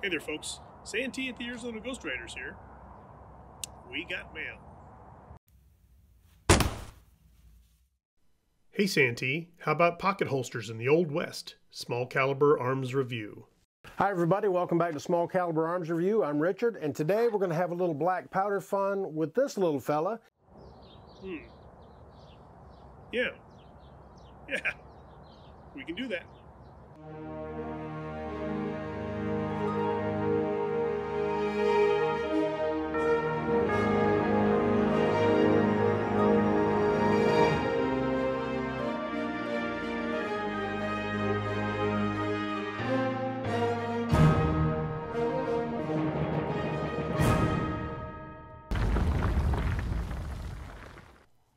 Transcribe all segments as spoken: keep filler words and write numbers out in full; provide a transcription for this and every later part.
Hey there, folks. Santee at the Arizona Ghost Riders here. We got mail. Hey, Santee. How about pocket holsters in the Old West? Small Caliber Arms Review. Hi, everybody. Welcome back to Small Caliber Arms Review. I'm Richard, and today we're going to have a little black powder fun with this little fella. Hmm. Yeah. Yeah. We can do that.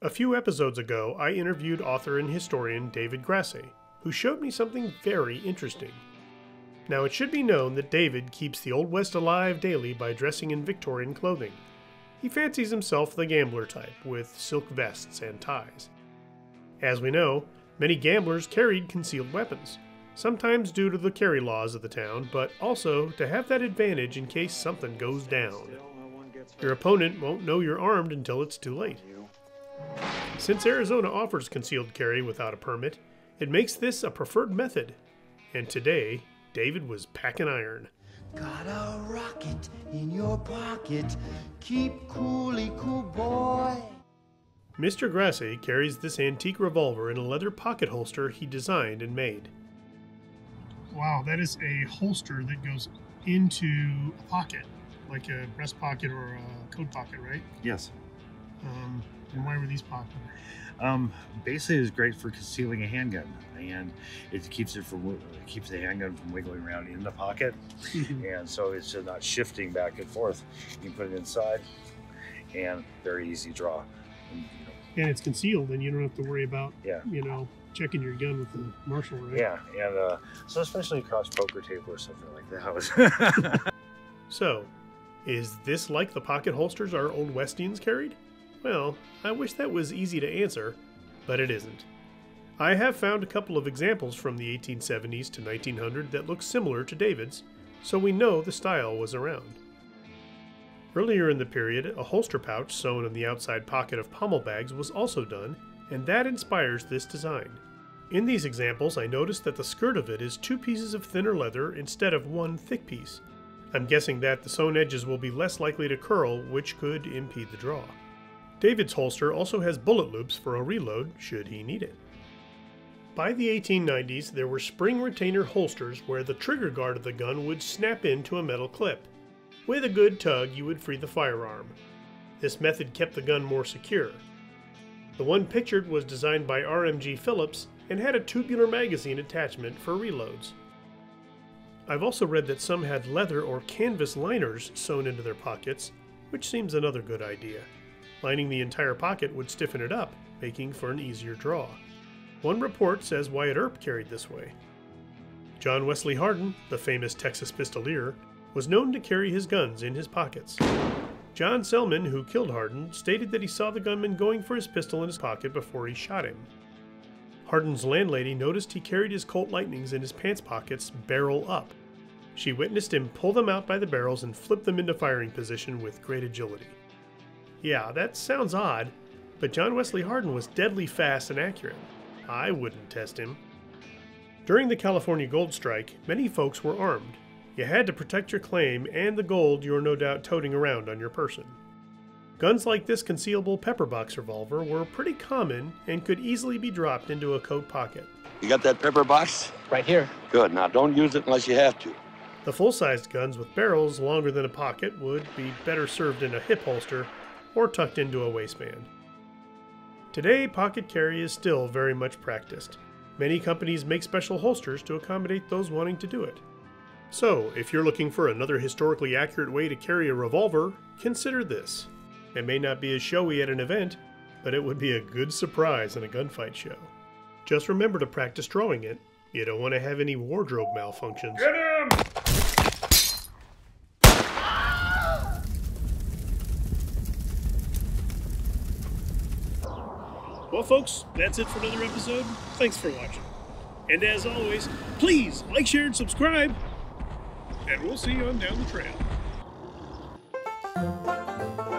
A few episodes ago, I interviewed author and historian David Grassé, who showed me something very interesting. Now, it should be known that David keeps the Old West alive daily by dressing in Victorian clothing. He fancies himself the gambler type, with silk vests and ties. As we know, many gamblers carried concealed weapons, sometimes due to the carry laws of the town, but also to have that advantage in case something goes down. Your opponent won't know you're armed until it's too late. Since Arizona offers concealed carry without a permit, it makes this a preferred method. And today, David was packing iron. Got a rocket in your pocket. Keep coolly cool, boy. Mister Grassé carries this antique revolver in a leather pocket holster he designed and made. Wow, that is a holster that goes into a pocket, like a breast pocket or a coat pocket, right? Yes. Um, And why were these popular? Um, basically, it's great for concealing a handgun, and it keeps it from it keeps the handgun from wiggling around in the pocket, and so it's not shifting back and forth. You can put it inside, and very easy draw. And, you know, and it's concealed, and you don't have to worry about yeah. you know checking your gun with the marshal, right? Yeah, and uh, so especially across poker table or something like that. So, is this like the pocket holsters our Old Westians carried? Well, I wish that was easy to answer, but it isn't. I have found a couple of examples from the eighteen seventies to nineteen hundred that look similar to David's, so we know the style was around. Earlier in the period, a holster pouch sewn in the outside pocket of pommel bags was also done, and that inspires this design. In these examples, I noticed that the skirt of it is two pieces of thinner leather instead of one thick piece. I'm guessing that the sewn edges will be less likely to curl, which could impede the draw. David's holster also has bullet loops for a reload, should he need it. By the eighteen nineties, there were spring retainer holsters where the trigger guard of the gun would snap into a metal clip. With a good tug, you would free the firearm. This method kept the gun more secure. The one pictured was designed by R M G Phillips and had a tubular magazine attachment for reloads. I've also read that some had leather or canvas liners sewn into their pockets, which seems another good idea. Lining the entire pocket would stiffen it up, making for an easier draw. One report says Wyatt Earp carried this way. John Wesley Hardin, the famous Texas pistolier, was known to carry his guns in his pockets. John Selman, who killed Hardin, stated that he saw the gunman going for his pistol in his pocket before he shot him. Hardin's landlady noticed he carried his Colt Lightnings in his pants pockets barrel up. She witnessed him pull them out by the barrels and flip them into firing position with great agility. Yeah, that sounds odd, but John Wesley Hardin was deadly fast and accurate. I wouldn't test him. During the California Gold Strike, many folks were armed. You had to protect your claim and the gold you were no doubt toting around on your person. Guns like this concealable pepper box revolver were pretty common and could easily be dropped into a coat pocket. You got that pepper box? Right here. Good. Now don't use it unless you have to. The full-sized guns with barrels longer than a pocket would be better served in a hip holster or tucked into a waistband. Today, pocket carry is still very much practiced. Many companies make special holsters to accommodate those wanting to do it. So, if you're looking for another historically accurate way to carry a revolver, consider this. It may not be as showy at an event, but it would be a good surprise in a gunfight show. Just remember to practice drawing it. You don't want to have any wardrobe malfunctions. Get him! Well, folks, that's it for another episode. Thanks for watching. And as always, please like, share, and subscribe. and we'll see you on down the trail.